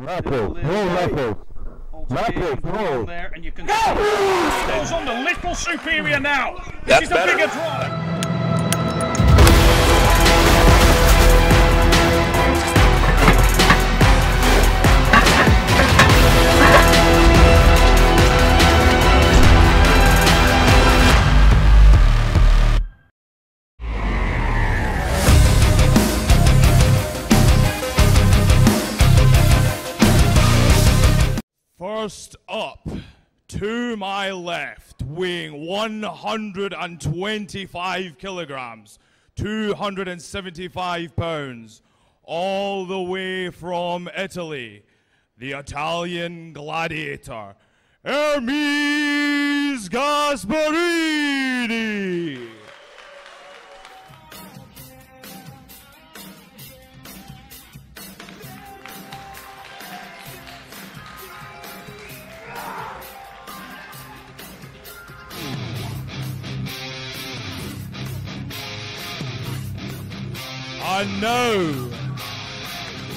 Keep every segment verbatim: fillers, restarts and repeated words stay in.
Lapel, no lapel. Lapel, no. And you can go! Steps on the little superior now. This That's is the better. bigger drive. First up, to my left, weighing one hundred twenty-five kilograms, two hundred seventy-five pounds, all the way from Italy, the Italian gladiator, Ermes Gasparini. And now,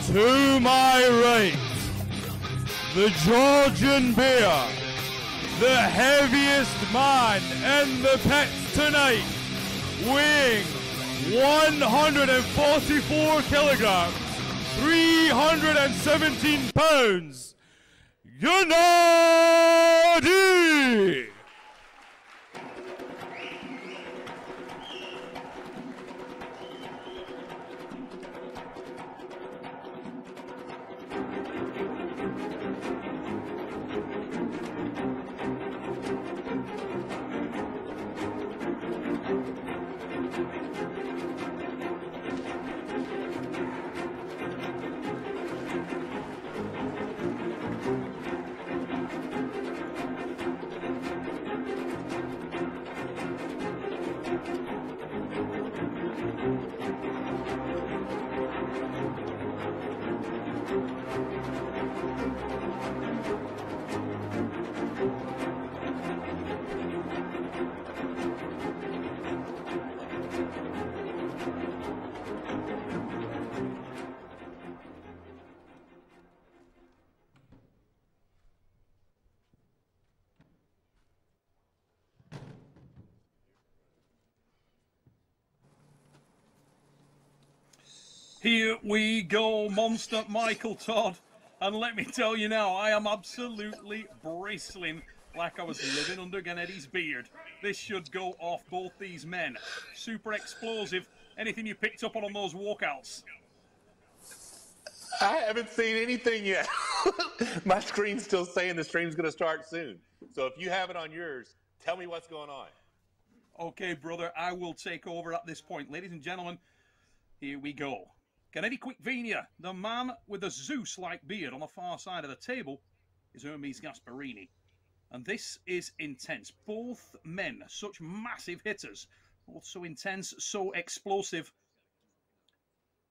to my right, the Georgian bear, the heaviest man in the pits tonight, weighing one hundred forty-four kilograms, three hundred seventeen pounds, Genadi! Here we go, Monster Michael Todd. And let me tell you now, I am absolutely bristling like I was living under Gennady's beard. This should go off both these men. Super explosive. Anything you picked up on on those walkouts? I haven't seen anything yet. My screen's still saying the stream's going to start soon. So if you have it on yours, tell me what's going on. Okay, brother, I will take over at this point. Ladies and gentlemen, here we go. Genadi Kvikvinia, the man with the Zeus-like beard on the far side of the table, is Ermes Gasparini. And this is intense. Both men, such massive hitters. Both so intense, so explosive.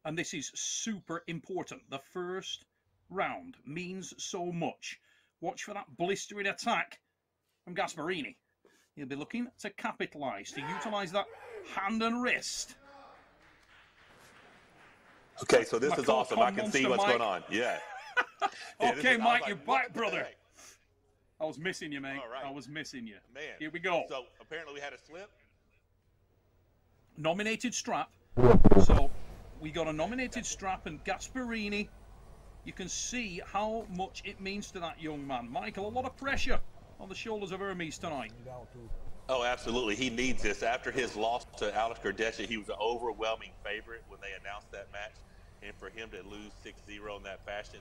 And this is super important. The first round means so much. Watch for that blistering attack from Gasparini. He'll be looking to capitalise, to utilise that hand and wrist. Okay, so this is awesome. I can see what's going on. Yeah. Okay, Mike, you're back, brother. I was missing you, mate. I was missing you. Man. Here we go. So apparently we had a slip. Nominated strap. So we got a nominated strap, and Gasparini, you can see how much it means to that young man. Michael, a lot of pressure on the shoulders of Ermes tonight. Oh, absolutely. He needs this. After his loss to Alex Kardashian, he was an overwhelming favorite when they announced that match. And for him to lose six zero in that fashion,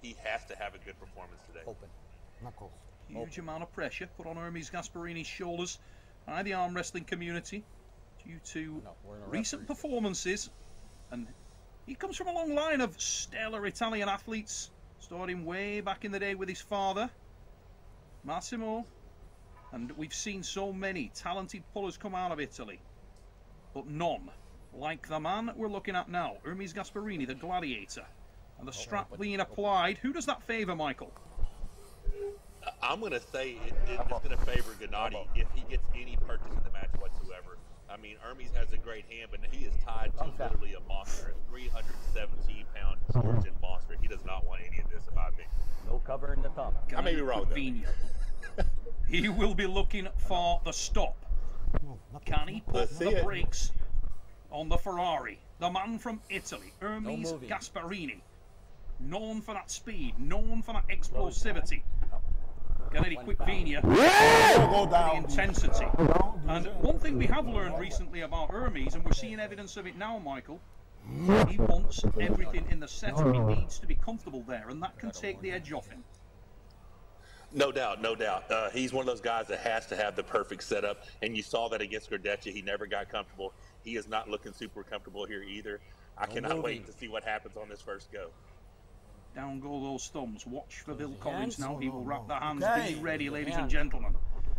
he has to have a good performance today. Open. Knuckles. Huge Open. amount of pressure put on Ermes Gasparini's shoulders by the arm wrestling community due to no, recent referee. performances. And he comes from a long line of stellar Italian athletes, starting way back in the day with his father, Massimo. And we've seen so many talented pullers come out of Italy, but none like the man we're looking at now, Ermes Gasparini, the gladiator. And the strap being applied, who does that favor, Michael? I'm going to say it, it's going to favor Genadi if he gets any purchase in the match whatsoever. I mean, Ermes has a great hand, but he is tied to literally a monster, a three hundred seventeen pound Georgian monster. He does not want any of this, in my covering the top. I may be wrong. He will be looking for the stop. Can he put the brakes on the Ferrari? The man from Italy, Ermes Gasparini, known for that speed, known for that explosivity. Genadi Kvikvinia, the intensity. And one thing we have learned recently about Ermes, and we're seeing evidence of it now, Michael, he wants everything in the setup. He needs to be comfortable there, and that can take the edge off him. No doubt, no doubt. Uh, he's one of those guys that has to have the perfect setup, and you saw that against Kardashian. He never got comfortable. He is not looking super comfortable here either. I cannot wait to see what happens on this first go. Down go those thumbs. Watch for Bill Collins now. He will wrap the hands. Okay. Be ready, ladies yeah. and gentlemen.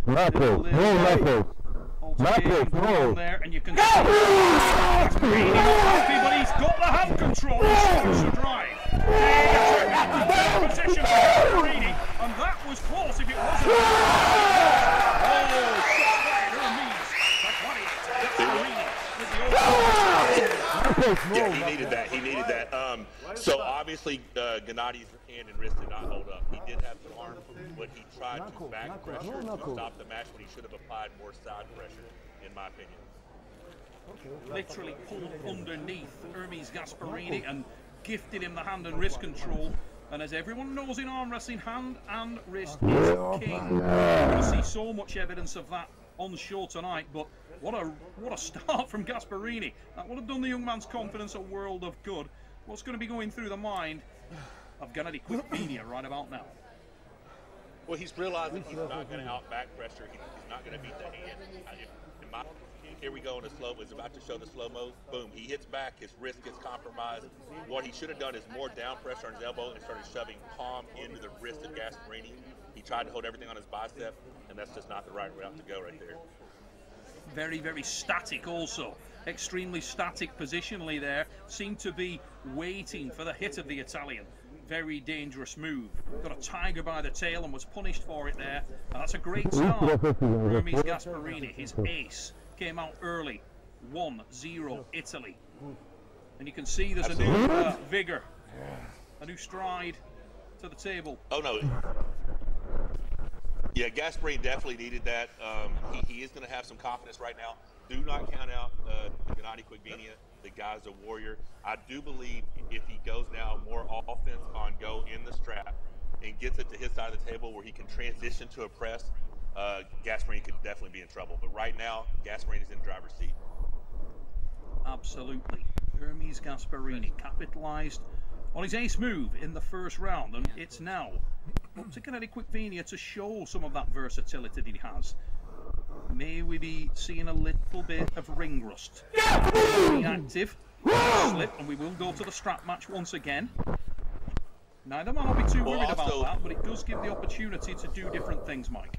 Lappers, no lappers. Lappers, no. There, and you can. Go! He's happy, but he's got the hand control. He's to drive. He gets a position for Reedy, and that was close if it wasn't. Oh, shot by Ermes. Yeah, he needed that. He needed that. Um, so obviously, uh, Gennadi's hand and wrist did not hold up. He did have some arm, but he tried to back pressure to stop the match when he should have applied more side pressure, in my opinion. Literally pulled underneath Ermes Gasparini and gifted him the hand and wrist control. And as everyone knows in arm wrestling, hand and wrist is king. We're going to see so much evidence of that on show tonight, but what a what a start from Gasparini. That would have done the young man's confidence a world of good. What's going to be going through the mind of Genadi Kvikvinia right about now? Well, he's realizing he's not going to out back pressure. He's not going to beat the hand. In my, here we go in the slow. He's about to show the slow mo. Boom! He hits back. His wrist gets compromised. What he should have done is more down pressure on his elbow and started shoving palm into the wrist of Gasparini. He tried to hold everything on his bicep, and that's just not the right route to go right there. Very, very static also. Extremely static positionally there. Seemed to be waiting for the hit of the Italian. Very dangerous move. Got a tiger by the tail and was punished for it there. And that's a great start. Ermes Gasparini, his ace, came out early. one zero Italy. And you can see there's Absolutely. a new uh, vigour. A new stride to the table. Oh, no. Yeah, Gasparini definitely needed that. Um, he, he is going to have some confidence right now. Do not count out uh, Genadi Kvikvinia. The guy's a warrior. I do believe if he goes now more offense on go in the strap and gets it to his side of the table where he can transition to a press, uh, Gasparini could definitely be in trouble. But right now, Gasparini is in the driver's seat. Absolutely. Ermes Gasparini capitalized on his ace move in the first round, and it's now up to Genadi Kvikvinia to show some of that versatility that he has. May we be seeing a little bit of ring rust? Reactive, slip, and we will go to the strap match once again. Neither man will be too worried well, also, about that, but it does give the opportunity to do different things, Mike.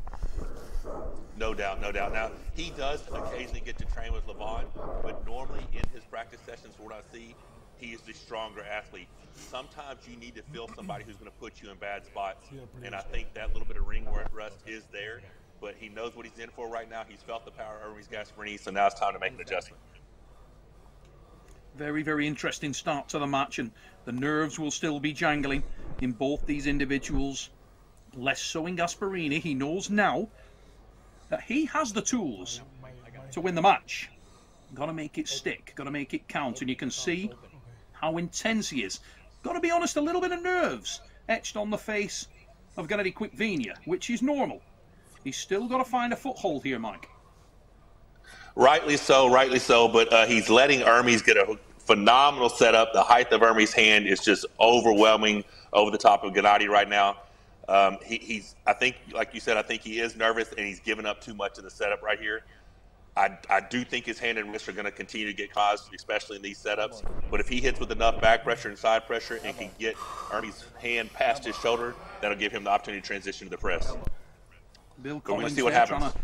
No doubt, no doubt. Now, he does occasionally get to train with Levon, but normally in his practice sessions, what I see, he is the stronger athlete. Sometimes you need to feel somebody who's going to put you in bad spots, and I think that little bit of ring rust is there, but he knows what he's in for right now. He's felt the power of Ermes Gasparini, so now it's time to make an adjustment. Very, very interesting start to the match, and the nerves will still be jangling in both these individuals. Less so in Gasparini. He knows now that he has the tools to win the match. Got to make it stick, got to make it count, and you can see how intense he is. Got to be honest, a little bit of nerves etched on the face of Genadi Kvikvinia, which is normal. He's still got to find a foothold here, Mike. Rightly so, rightly so, but uh, he's letting Ermes get a phenomenal setup. The height of Ermes' hand is just overwhelming over the top of Genadi right now. Um, he, he's, I think, like you said, I think he is nervous, and he's giving up too much of the setup right here. I, I do think his hand and wrist are going to continue to get caused, especially in these setups. But if he hits with enough back pressure and side pressure and can get Ermes' hand past his shoulder, that'll give him the opportunity to transition to the press. Bill Collins see what happens. To,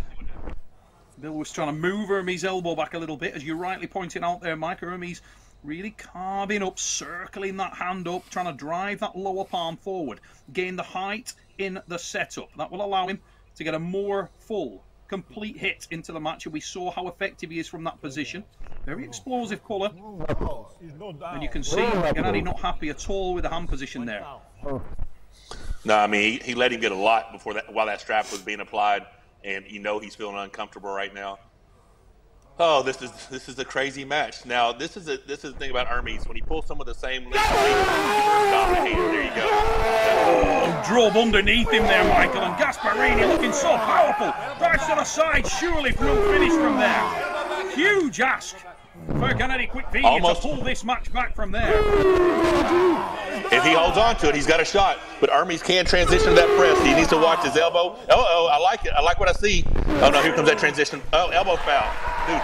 Bill was trying to move Ermes' elbow back a little bit, as you rightly pointed out there, Mike. Ermes really carving up, circling that hand up, trying to drive that lower palm forward, gain the height in the setup. That will allow him to get a more full, complete hit into the match, and we saw how effective he is from that position. Very explosive colour, and you can see Genadi not happy at all with the hand position there. No, I mean, he, he let him get a lot before that, while that strap was being applied, and you know he's feeling uncomfortable right now. Oh, this is this is a crazy match. Now, this is a this is the thing about Ermes. When he pulls some of the same leads, dominated. There you go. Oh, drove underneath him there, Michael, and Gasparini looking so powerful. Dives to the side, surely for no finish from there. Huge ask for Genadi Kvikvinia almost to pull this match back from there. If he holds on to it, he's got a shot. But Ermes can transition to that press. He needs to watch his elbow. Oh, oh, I like it. I like what I see. Oh, no, here comes that transition. Oh, elbow foul. Dude,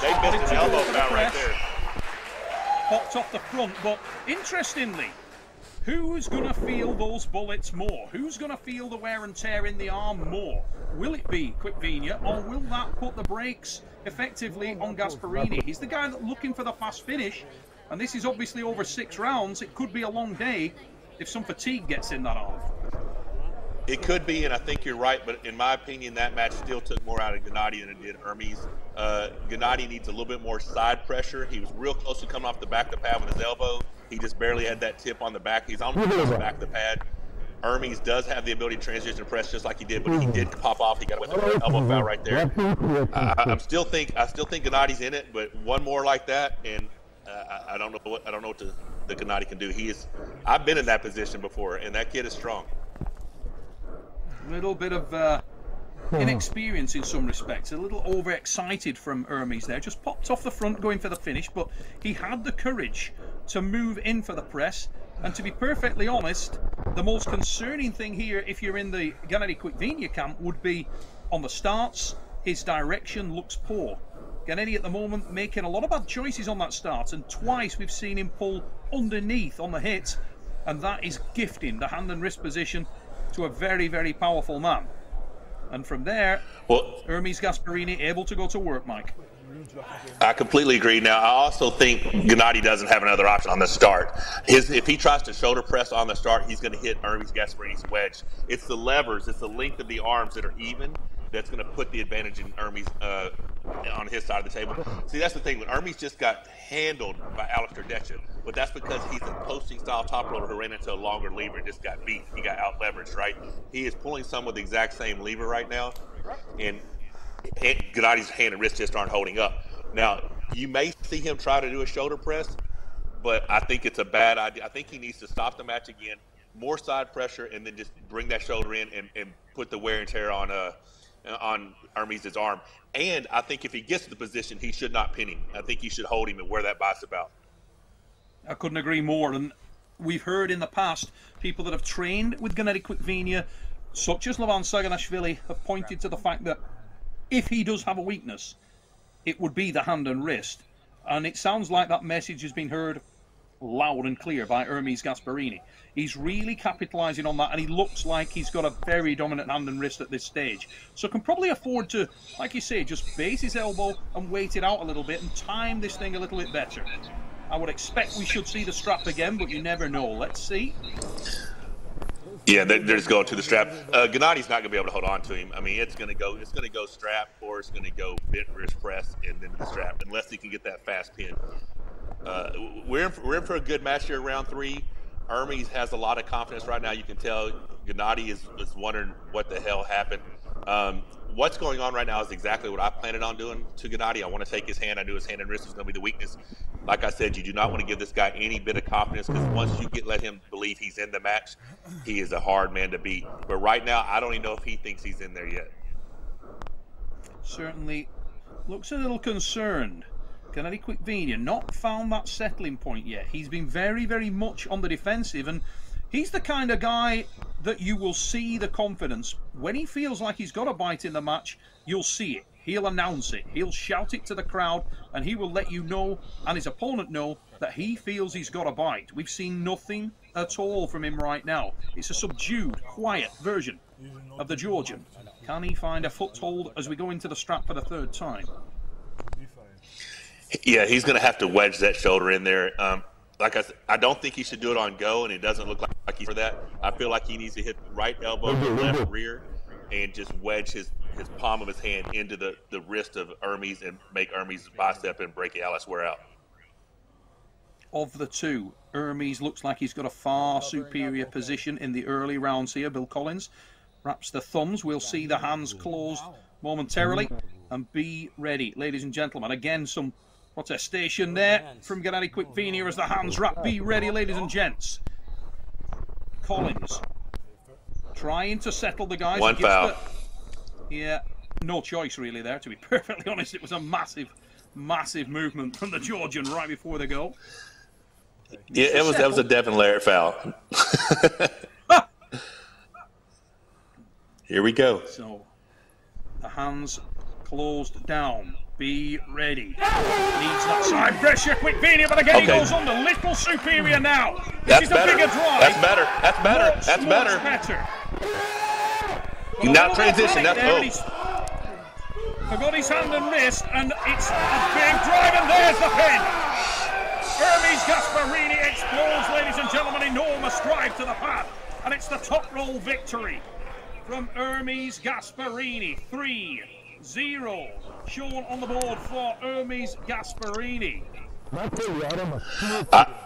they missed an elbow foul right there. Popped off the front, but interestingly, who's going to feel those bullets more? Who's going to feel the wear and tear in the arm more? Will it be Kvikvinia, or will that put the brakes effectively on Gasparini? He's the guy that's looking for the fast finish, and this is obviously over six rounds. It could be a long day if some fatigue gets in that arm. It could be, and I think you're right, but in my opinion, that match still took more out of Genadi than it did Ermes. Uh, Genadi needs a little bit more side pressure. He was real close to coming off the back of the pad with his elbow. He just barely had that tip on the back. He's almost off the back of the pad. Ermes does have the ability to transition to press just like he did, but he did pop off. He got away with an elbow foul right there. I, I'm still think I still think Genadi's in it, but one more like that, and uh, I don't know what I don't know what to, the Genadi can do. He is. I've been in that position before, and that kid is strong. Little bit of uh, inexperience in some respects, a little overexcited from Ermes there. Just popped off the front going for the finish, but he had the courage to move in for the press. And to be perfectly honest, the most concerning thing here, if you're in the Genadi Kvikvinia camp, would be on the starts. His direction looks poor. Genadi at the moment making a lot of bad choices on that start, and twice we've seen him pull underneath on the hit, and that is gifting the hand and wrist position to a very, very powerful man. And from there, well, Ermes Gasparini able to go to work, Mike. I completely agree. Now, I also think Genadi doesn't have another option on the start. His, if he tries to shoulder press on the start, he's going to hit Ermes Gasparini's wedge. It's the levers, it's the length of the arms that are even that's going to put the advantage in Ermes uh, on his side of the table. See, that's the thing. When Ermes just got handled by Aleister Decha, but that's because he's a posting-style top roller who ran into a longer lever and just got beat. He got out-leveraged, right? He is pulling some with the exact same lever right now, and Genadi's hand and wrist just aren't holding up. Now, you may see him try to do a shoulder press, but I think it's a bad idea. I think he needs to stop the match again, more side pressure, and then just bring that shoulder in and, and put the wear and tear on uh, on Ermes' arm. And I think if he gets to the position, he should not pin him. I think he should hold him and wear that bicep out. I couldn't agree more. And we've heard in the past, people that have trained with Genadi Kvikvinia, such as Levon Saganashvili, have pointed to the fact that if he does have a weakness, it would be the hand and wrist. And it sounds like that message has been heard loud and clear by Ermes Gasparini. He's really capitalizing on that, and he looks like he's got a very dominant hand and wrist at this stage. So can probably afford to, like you say, just base his elbow and wait it out a little bit and time this thing a little bit better. I would expect we should see the strap again, but you never know. Let's see. Yeah, they're just going to the strap. Uh, Genadi's not going to be able to hold on to him. I mean, it's going to go. It's going to go strap, or it's going to go bent wrist press and then the strap, unless he can get that fast pin. Uh, we're in for, we're in for a good match here, round three. Ermes has a lot of confidence right now. You can tell Genadi is, is wondering what the hell happened. Um, what's going on right now is exactly what I planned on doing to Genadi. I want to take his hand. I knew his hand and wrist was going to be the weakness. Like I said, you do not want to give this guy any bit of confidence, because once you get let him believe he's in the match, he is a hard man to beat. But right now, I don't even know if he thinks he's in there yet. Certainly looks a little concerned. Genadi Kvikvinia not found that settling point yet. He's been very, very much on the defensive, and he's the kind of guy that you will see the confidence. When he feels like he's got a bite in the match, you'll see it. He'll announce it. He'll shout it to the crowd, and he will let you know and his opponent know that he feels he's got a bite. We've seen nothing at all from him right now. It's a subdued, quiet version of the Georgian. Can he find a foothold as we go into the strap for the third time? Yeah, he's going to have to wedge that shoulder in there. Um, like I said, I don't think he should do it on go, and it doesn't look like, like he's for that. I feel like he needs to hit the right elbow to the left rear and just wedge his, his palm of his hand into the, the wrist of Ermes and make Ermes' bicep and brachialis wear out. of the two. Ermes looks like he's got a far superior position in the early rounds here. Bill Collins wraps the thumbs. We'll see the hands closed momentarily. And be ready, ladies and gentlemen. Again, some protestation there from Genadi Kvikvinia as the hands wrap. Be ready, ladies and gents. Collins trying to settle the guys. One foul. The, yeah, no choice really there, to be perfectly honest. It was a massive, massive movement from the Georgian right before the goal. Yeah, it was, that was a Devon Larratt foul. Here we go. So, the hands closed down. Be ready. Needs that side pressure. Kvikvinia, but again, okay. He goes under. Little superior now. This is a bigger drive. That's better. That's better. Much, That's better. better. You now transition. That's oh. Forgot his hand and wrist, and it's a big drive, and there's the pin. Ermes Gasparini explodes, ladies and gentlemen, enormous drive to the pad, and it's the top roll victory from Ermes Gasparini. Three zero shown on the board for Ermes Gasparini. I,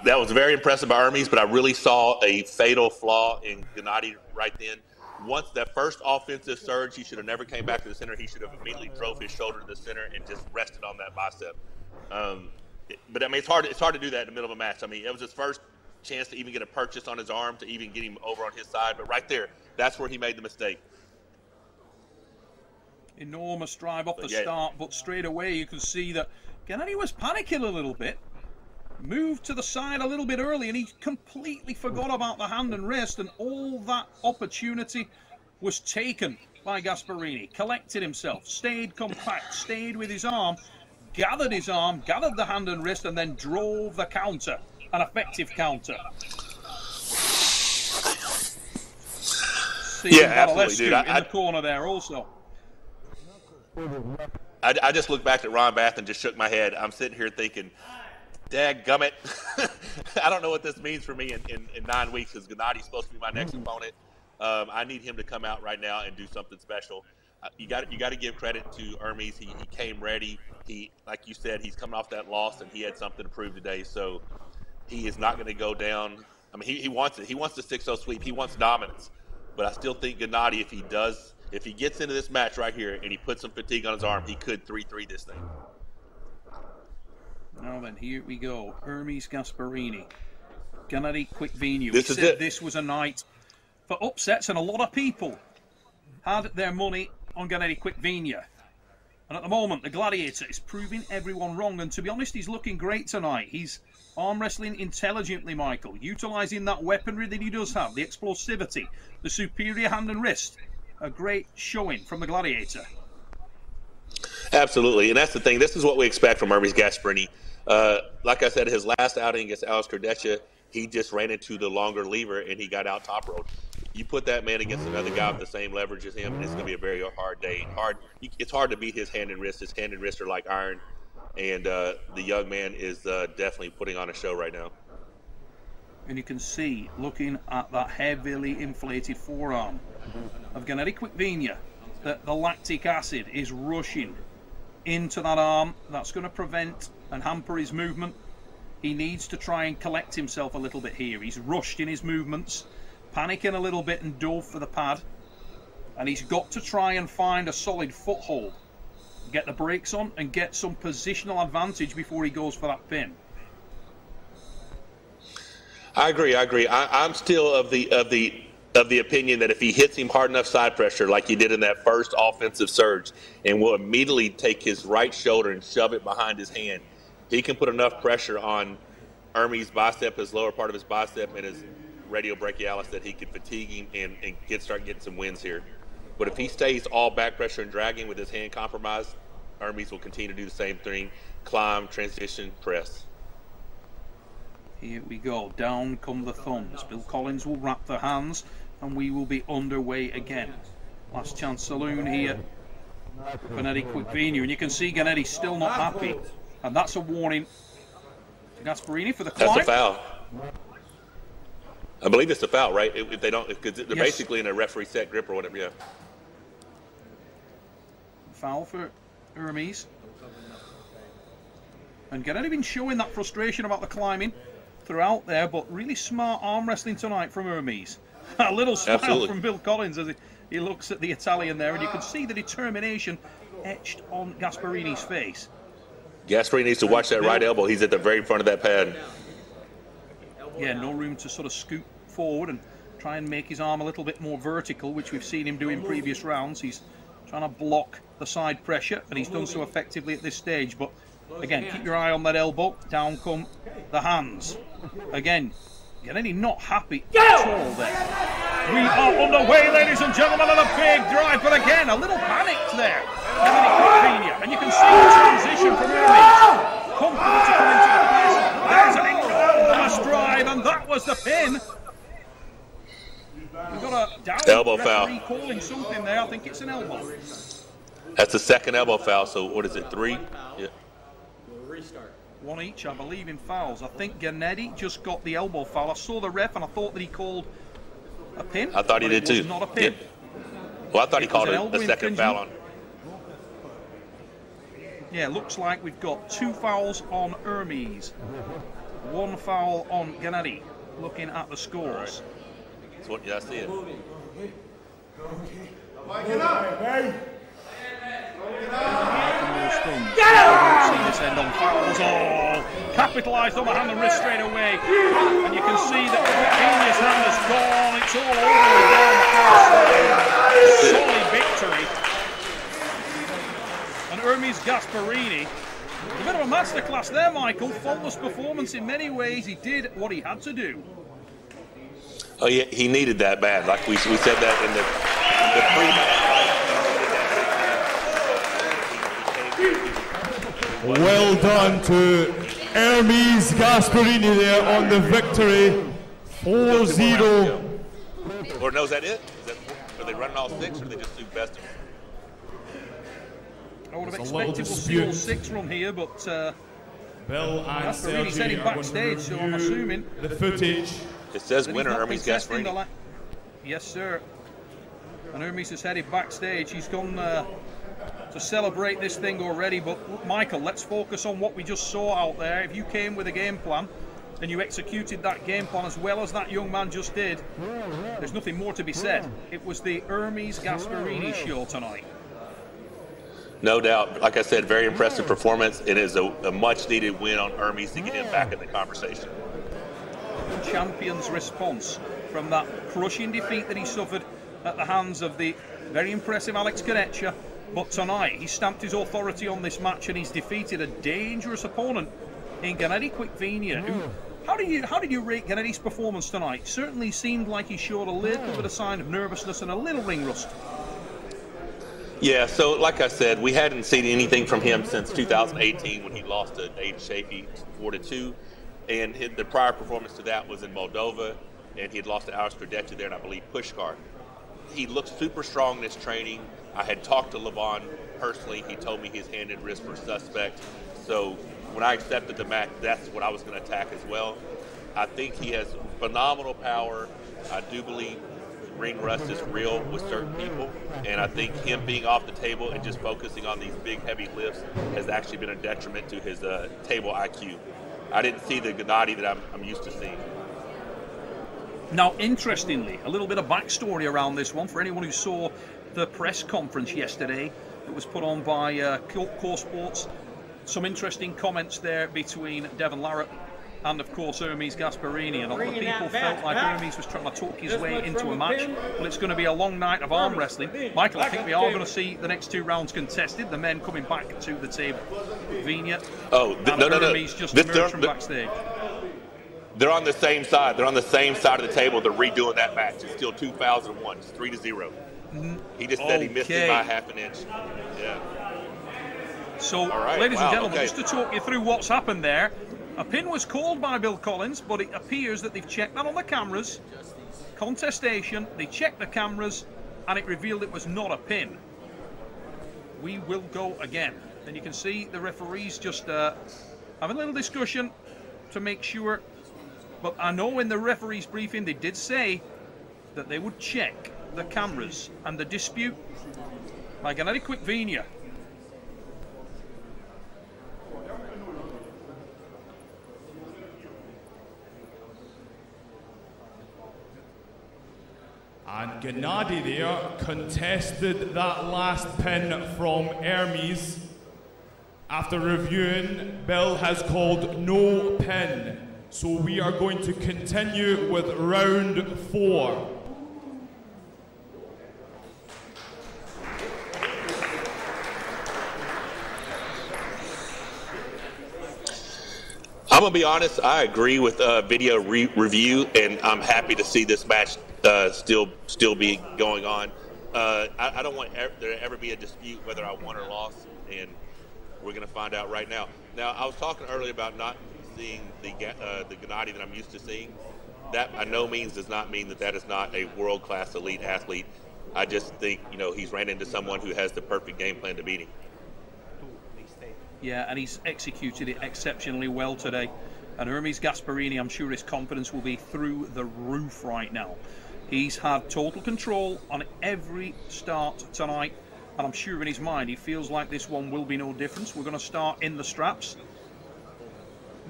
that was very impressive by Ermes, but I really saw a fatal flaw in Genadi right then. Once that first offensive surge, he should have never came back to the center. He should have immediately drove his shoulder to the center and just rested on that bicep. Um, But I mean, it's hard. It's hard to do that in the middle of a match. I mean, it was his first chance to even get a purchase on his arm, to even get him over on his side. But right there, that's where he made the mistake. Enormous drive off the yeah. start, but straight away you can see that Genadi was panicking a little bit, moved to the side a little bit early, and he completely forgot about the hand and wrist, and all that opportunity was taken by Gasparini. Collected himself, stayed compact, stayed with his arm. Gathered his arm, gathered the hand and wrist, and then drove the counter, an effective counter. Steven yeah, absolutely, dude. I, in I, the corner there also. I, I just looked back at Ron Bath and just shook my head. I'm sitting here thinking, dadgummit. I don't know what this means for me in, in, in nine weeks, because Genadi's supposed to be my next mm. opponent. Um, I need him to come out right now and do something special. You got you got to give credit to Ermes. He, he came ready. He, like you said, he's coming off that loss, and he had something to prove today. So he is not going to go down. I mean, he, he wants it. He wants the six oh sweep. He wants dominance. But I still think Genadi, if he does, if he gets into this match right here and he puts some fatigue on his arm, he could three three this thing. Now then, here we go. Ermes Gasparini, Genadi Kvikvinia. This is it. This was a night for upsets, and a lot of people had their money on Genadi Kvikvinia, and at the moment the gladiator is proving everyone wrong. And to be honest, he's looking great tonight. He's arm wrestling intelligently, Michael, utilizing that weaponry that he does have, the explosivity, the superior hand and wrist. A great showing from the gladiator. Absolutely, and that's the thing. This is what we expect from Ermes Gasparini. Uh, like I said, his last outing against Alex Kardashian, he just ran into the longer lever and he got out top rope. You put that man against another guy with the same leverage as him, and it's going to be a very hard day. Hard, it's hard to beat his hand and wrist. His hand and wrist are like iron, and uh, the young man is uh, definitely putting on a show right now. And you can see, looking at that heavily inflated forearm of Genadi Kvikvinia, that the lactic acid is rushing into that arm. That's going to prevent and hamper his movement. He needs to try and collect himself a little bit here. He's rushed in his movements, panicking a little bit, and dove for the pad, and he's got to try and find a solid foothold, get the brakes on and get some positional advantage before he goes for that pin. I agree, I agree. I, I'm still of the of the of the opinion that if he hits him hard enough side pressure like he did in that first offensive surge, and will immediately take his right shoulder and shove it behind his hand, he can put enough pressure on Ermes' bicep, his lower part of his bicep, and his radiobrachialis, that he could fatigue him and, and get start getting some wins here. But if he stays all back pressure and dragging with his hand compromised, Ermes will continue to do the same thing: climb, transition, press. Here we go. Down come the thumbs. Bill Collins will wrap the hands, and we will be underway again. Last chance saloon here for Genadi Kvikvinia, and you can see Genadi's still not happy, and that's a warning to Gasparini for the climb. That's a foul. I believe it's a foul, right? If they don't, because they're yes. basically in a referee set grip or whatever. Yeah. Foul for Ermes. And Genadi been showing that frustration about the climbing. throughout there, but really smart arm wrestling tonight from Ermes. A little smile Absolutely. from Bill Collins as he, he looks at the Italian there, and you can see the determination etched on Gasparini's face. Gasparini needs to watch that right elbow. He's at the very front of that pad. Yeah, no room to sort of scoop forward and try and make his arm a little bit more vertical, which we've seen him do in previous rounds. He's trying to block the side pressure, and he's done so effectively at this stage. But again, keep your eye on that elbow. Down come the hands. Again, Genadi not happy at all there. We are underway, ladies and gentlemen, and a big drive, but again, a little panicked there. Genadi Kvikvinia, and you can see the transition from Ermes. Comfortable to come into the place. There's an enormous drive, and that was the pin. We've got a down elbow foul. Calling something there. I think it's an elbow. That's the second elbow foul. So what is it? Three. Yeah. Restart. One each, I believe, in fouls. I think Genadi just got the elbow foul. I saw the ref and I thought that he called a pin. I thought he did too. Not a pin. Yeah. Well, I thought he called a second foul on. Yeah, looks like we've got two fouls on Ermes, one foul on Genadi. Looking at the scores. That's what, yeah, I see it. See this end on fouls. Oh, capitalised on the hand and wrist straight away. And you can see that Kvikvinia's hand is gone. It's all over the ground. Solid victory. And Ermes Gasparini. A bit of a masterclass there, Michael. Faultless performance in many ways. He did what he had to do. Oh, yeah, he needed that bad. Like we, we said that in the, the pre-match. Well done to Ermes Gasparini there on the victory. four zero. Or no, is that it? Is that, are they running all six, or do they just do best of them? I would have expected we'll see all six run here, but uh, Gasparini said him backstage, so I'm assuming. The footage. It says winner, Ermes Gasparini. Yes, sir. And Ermes is headed backstage. He's gone uh, to celebrate this thing already. But, Michael, let's focus on what we just saw out there. If you came with a game plan and you executed that game plan as well as that young man just did, there's nothing more to be said. It was the Ermes Gasparini show tonight. No doubt. Like I said, very impressive performance. It is a, a much-needed win on Ermes to get him back in the conversation. Champion's response from that crushing defeat that he suffered at the hands of the very impressive Alex Kardashian, but tonight he stamped his authority on this match and he's defeated a dangerous opponent in Genadi Kvikvinia. Who, how do you how did you rate Genadi's performance tonight? Certainly seemed like he showed a little bit of sign of nervousness and a little ring rust. Yeah, so like I said, we hadn't seen anything from him since two thousand eighteen when he lost to Aid Shafi four to two. And the prior performance to that was in Moldova, and he had lost to Alex Kardashian there, and I believe Pushkar. He looked super strong in his training. I had talked to Levon personally. He told me his hand and wrist were suspect. So when I accepted the match, that's what I was going to attack as well. I think he has phenomenal power. I do believe ring rust is real with certain people, and I think him being off the table and just focusing on these big, heavy lifts has actually been a detriment to his uh, table I Q. I didn't see the Genadi that I'm, I'm used to seeing. Now, interestingly, a little bit of backstory around this one for anyone who saw the press conference yesterday that was put on by uh, Core Sports. Some interesting comments there between Devon Larratt and, of course, Ermes Gasparini. And a lot of people felt like Ermes was trying to talk his way into a match. Well, it's going to be a long night of arm wrestling. Michael, I think we are going to see the next two rounds contested. The men coming back to the table. Vigna. Oh, no, no, no. Ermes just emerged from backstage. They're on the same side. They're on the same side of the table. They're redoing that match. It's still two thousand one. It's three to zero. He just said he missed it by half an inch. Yeah. So, ladies and gentlemen, just to talk you through what's happened there. A pin was called by Bill Collins, but it appears that they've checked that on the cameras. Contestation, they checked the cameras, and it revealed it was not a pin. We will go again. And you can see the referees just uh, having a little discussion to make sure. But I know in the referees' briefing they did say that they would check the cameras. And the dispute by Genadi Kvikvinia. Genadi there contested that last pin from Ermes. After reviewing, Bill has called no pin. So we are going to continue with round four. I'm going to be honest, I agree with uh, video re review, and I'm happy to see this match uh, still still be going on. Uh, I, I don't want ever, there to ever be a dispute whether I won or lost, and we're going to find out right now. Now, I was talking earlier about not seeing the uh, the Genadi that I'm used to seeing. That by no means does not mean that that is not a world-class elite athlete. I just think, you know, he's ran into someone who has the perfect game plan to beat him. Yeah, and he's executed it exceptionally well today. And Ermes Gasparini, I'm sure his confidence will be through the roof right now. He's had total control on every start tonight, and I'm sure in his mind he feels like this one will be no difference. We're going to start in the straps.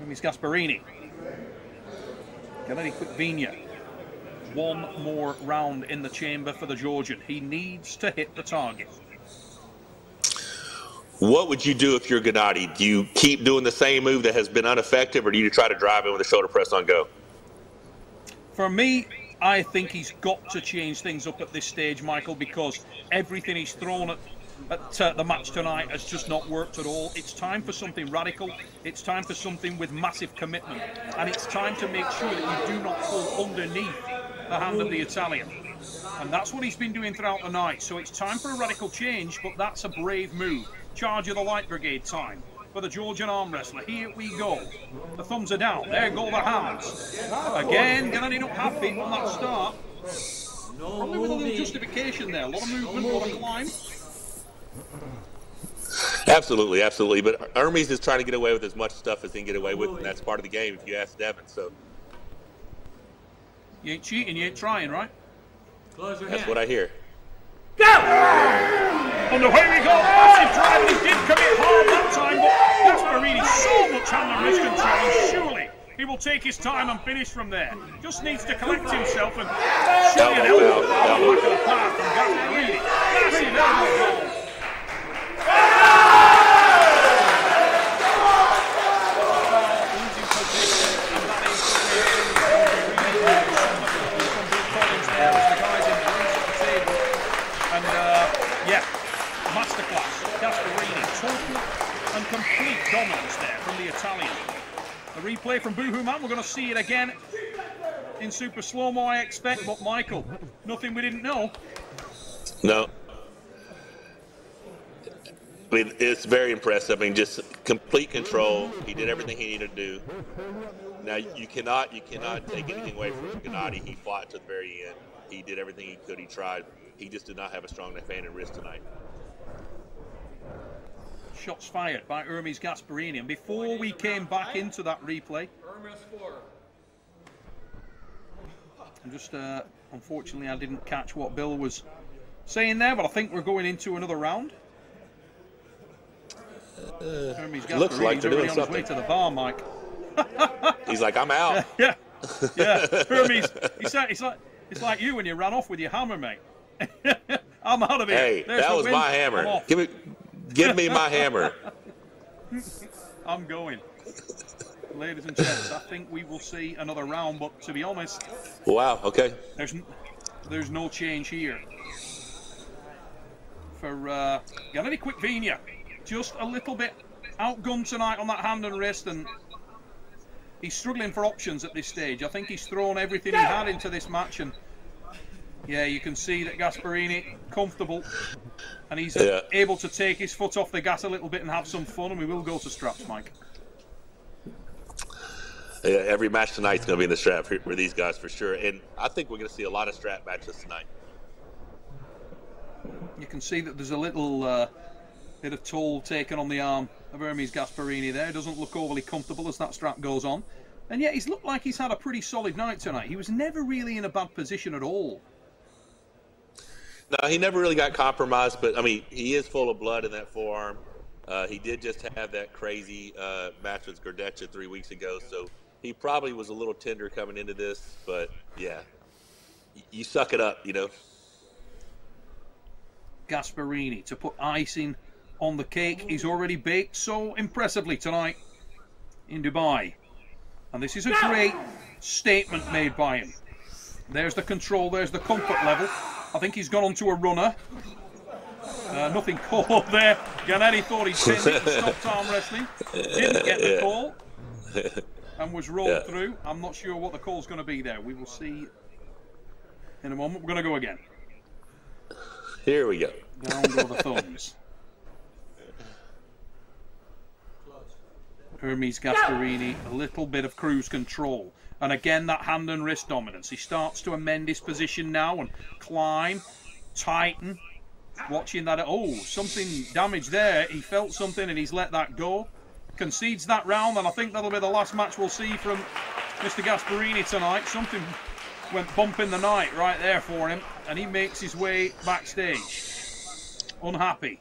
Ermes Gasparini. Genadi Kvikvinia. One more round in the chamber for the Georgian. He needs to hit the target. What would you do if you're Genadi? Do you keep doing the same move that has been ineffective, or do you try to drive in with a shoulder press on go? For me, I think he's got to change things up at this stage, Michael, because everything he's thrown at, at uh, the match tonight has just not worked at all. It's time for something radical. It's time for something with massive commitment. And it's time to make sure that you do not fall underneath the hand of the Italian. And that's what he's been doing throughout the night. So it's time for a radical change, but that's a brave move. Charge of the light brigade time for the Georgian arm wrestler. Here we go. The thumbs are down. There go the hands. Again, Genadi not happy on that start. Probably with a little justification there. A lot of movement, a lot of climb. Absolutely, absolutely. But Ermes is trying to get away with as much stuff as he can get away with, and that's part of the game, if you ask Devon. So you ain't cheating, you ain't trying, right? Close your hand. That's what I hear. Go! And away we go, massive drive, he did commit hard that time, but Gasparini so much on the wrist control, surely he will take his time and finish from there. Just needs to collect himself and show you an elbow on the back of the path from Gasparini. Massive elbow goal. Complete dominance there from the Italian. A replay from Boohoo Man. We're going to see it again in super slow-mo, I expect. But, Michael, nothing we didn't know. No. I mean, it's very impressive. I mean, just complete control. He did everything he needed to do. Now, you cannot you cannot take anything away from Genadi. He fought to the very end. He did everything he could. He tried. He just did not have a strong enough hand and wrist tonight. Shots fired by Ermes Gasparini, and before we came back into that replay, I'm just uh, unfortunately I didn't catch what Bill was saying there, but I think we're going into another round. Uh, Ermes Gasparini's looks like they're doing on something. His way to the bar, Mike. He's like, I'm out. Yeah, yeah. Ermes, it's like it's like it's like you when you ran off with your hammer, mate. I'm out of here. Hey, There's that was wind. My hammer. Give it. Give me my hammer. I'm going. Ladies and gents, I think we will see another round, but to be honest... Wow, okay. There's, there's no change here. For uh, Genadi Kvikvinia, just a little bit outgunned tonight on that hand and wrist, and he's struggling for options at this stage. I think he's thrown everything he had into this match, and yeah, you can see that Gasparini comfortable. And he's yeah. able to take his foot off the gas a little bit and have some fun, and we will go to straps, Mike. Yeah, every match tonight's going to be in the strap for, for these guys for sure, and I think we're going to see a lot of strap matches tonight. You can see that there's a little uh, bit of toll taken on the arm of Ermes Gasparini there. He doesn't look overly comfortable as that strap goes on, and yet he's looked like he's had a pretty solid night tonight. He was never really in a bad position at all. No, he never really got compromised, but, I mean, he is full of blood in that forearm. Uh, he did just have that crazy uh, match with Kardashian three weeks ago, so he probably was a little tender coming into this, but, yeah, you suck it up, you know. Gasparini to put icing on the cake he's already baked so impressively tonight in Dubai. And this is a great statement made by him. There's the control, there's the comfort level. I think he's gone on to a runner. Uh, nothing called there. Genadi thought he'd seen it, he stopped arm wrestling, didn't get the call, and was rolled yeah. through. I'm not sure what the call's going to be there. We will see in a moment. We're going to go again. Here we go. Down go the thumbs. Ermes Gasparini, a little bit of cruise control. And again, that hand and wrist dominance. He starts to amend his position now and climb, tighten. Watching that. Oh, something damaged there. He felt something and he's let that go. Concedes that round, and I think that'll be the last match we'll see from Mister Gasparini tonight. Something went bump in the night right there for him, and he makes his way backstage unhappy.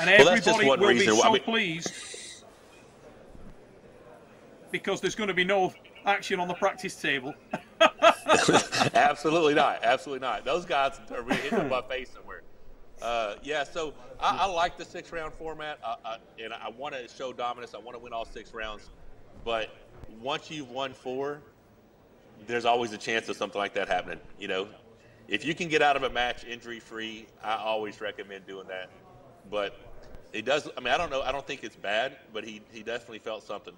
And well, everybody will reason. be so I mean... pleased because there's going to be no action on the practice table. Absolutely not. Absolutely not. Those guys are really hitting my face somewhere. Uh, yeah, so I, I like the six-round format, I, I, and I want to show dominance. I want to win all six rounds. But once you've won four, there's always a chance of something like that happening. You know, if you can get out of a match injury-free, I always recommend doing that. But it does. I mean, I don't know. I don't think it's bad, but he he definitely felt something.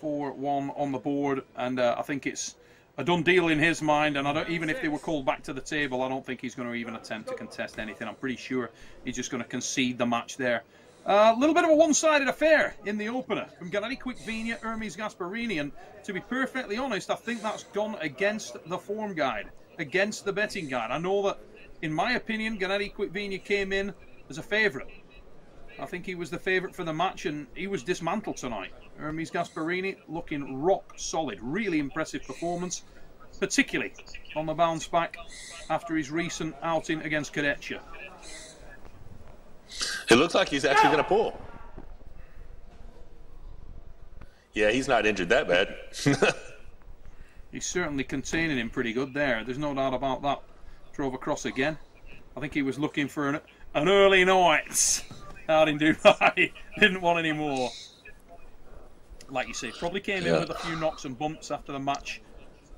four one on the board, and uh, I think it's a done deal in his mind, and I don't, even if they were called back to the table, I don't think he's going to even attempt to contest anything. I'm pretty sure he's just going to concede the match there. A uh, little bit of a one-sided affair in the opener from Genadi Kvikvinia, Ermes Gasparini, and to be perfectly honest, I think that's gone against the form guide, against the betting guide. I know that, in my opinion, Genadi Kvikvinia came in as a favourite. I think he was the favourite for the match, and he was dismantled tonight. Ermes Gasparini looking rock solid. Really impressive performance, particularly on the bounce back after his recent outing against Kardashian. It looks like he's actually going to pull. Yeah, he's not injured that bad. He's certainly containing him pretty good there. There's no doubt about that. Drove across again. I think he was looking for an, an early night out in Dubai. Didn't want any more. Like you say, probably came yeah. in with a few knocks and bumps after the match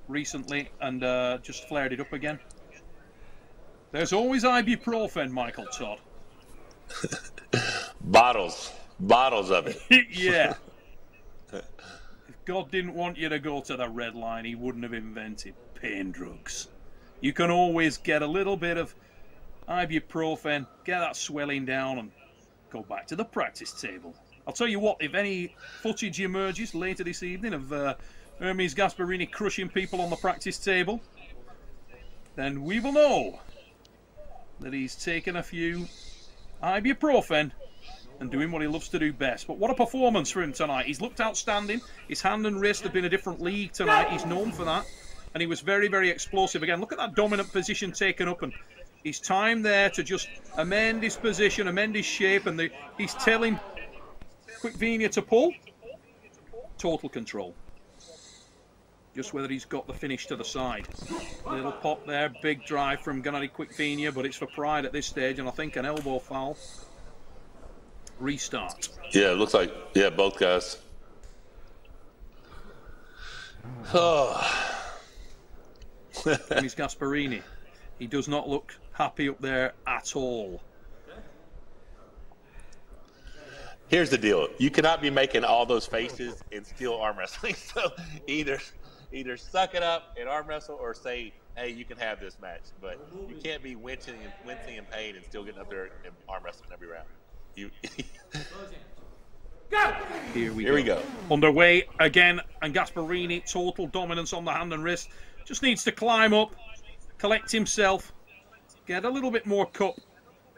recently and uh, just flared it up again. There's always ibuprofen, Michael Todd. Bottles. Bottles of it. Yeah. If God didn't want you to go to the red line, he wouldn't have invented pain drugs. You can always get a little bit of ibuprofen, get that swelling down, and go back to the practice table. I'll tell you what, if any footage emerges later this evening of uh, Ermes Gasparini crushing people on the practice table, then we will know that he's taken a few ibuprofen and doing what he loves to do best. But what a performance for him tonight. He's looked outstanding. His hand and wrist have been a different league tonight. He's known for that. And he was very, very explosive. Again, look at that dominant position taken up, and his time there to just amend his position, amend his shape, and the, he's telling Kvikvinia to pull. Total control. Just whether he's got the finish to the side. Little pop there, big drive from Genadi Kvikvinia, but it's for pride at this stage, and I think an elbow foul. Restart. Yeah, it looks like, yeah, both guys. Oh. He's Gasparini. He does not look happy up there at all. Here's the deal. You cannot be making all those faces and still arm wrestling. So either either suck it up and arm wrestle or say, hey, you can have this match. But you can't be wincing and, wincing in pain and still getting up there and arm wrestling every round. You go! Here we Here go. we go. Underway again. And Gasparini, total dominance on the hand and wrist. Just needs to climb up, collect himself, get a little bit more cup,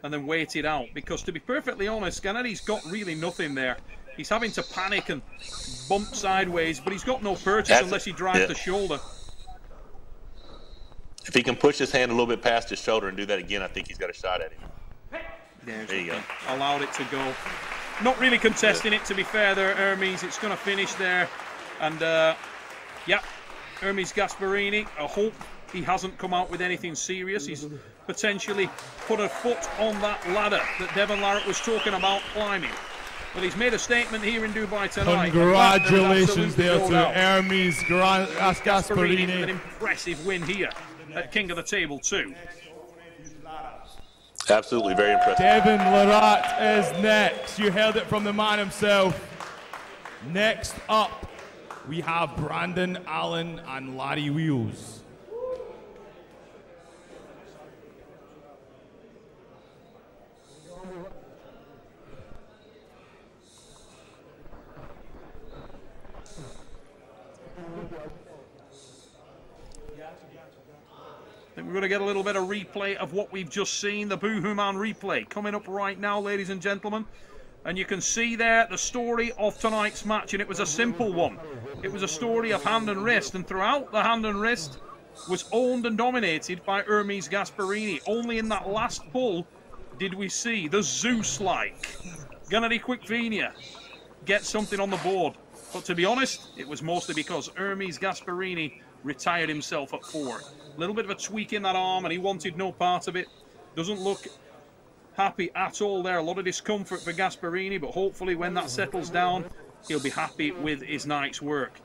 and then wait it out, because to be perfectly honest, Genadi's got really nothing there. He's having to panic and bump sideways, but he's got no purchase That's unless he drives it. the shoulder. If he can push his hand a little bit past his shoulder and do that again, I think he's got a shot at it. There's there you go. Allowed it to go. Not really contesting yeah. it, to be fair there, Ermes. It's going to finish there. And, uh, yeah, Ermes Gasparini, I hope He hasn't come out with anything serious. He's potentially put a foot on that ladder that Devon Larratt was talking about climbing. But he's made a statement here in Dubai tonight. Congratulations there to Ermes Gasparini. An impressive win here at King of the Table too. Absolutely, very impressive. Devon Larratt is next. You heard it from the man himself. Next up, we have Brandon Allen and Larry Wheels. I think we're going to get a little bit of replay of what we've just seen, the Boohoo Man replay coming up right now, ladies and gentlemen. And you can see there the story of tonight's match, and it was a simple one. It was a story of hand and wrist, and throughout the hand and wrist was owned and dominated by Ermes Gasparini. Only in that last pull did we see the Zeus-like Genadi Kvikvinia get something on the board. But to be honest, it was mostly because Ermes Gasparini retired himself at four. A little bit of a tweak in that arm, and he wanted no part of it. Doesn't look happy at all there. A lot of discomfort for Gasparini, but hopefully when that settles down, he'll be happy with his night's work.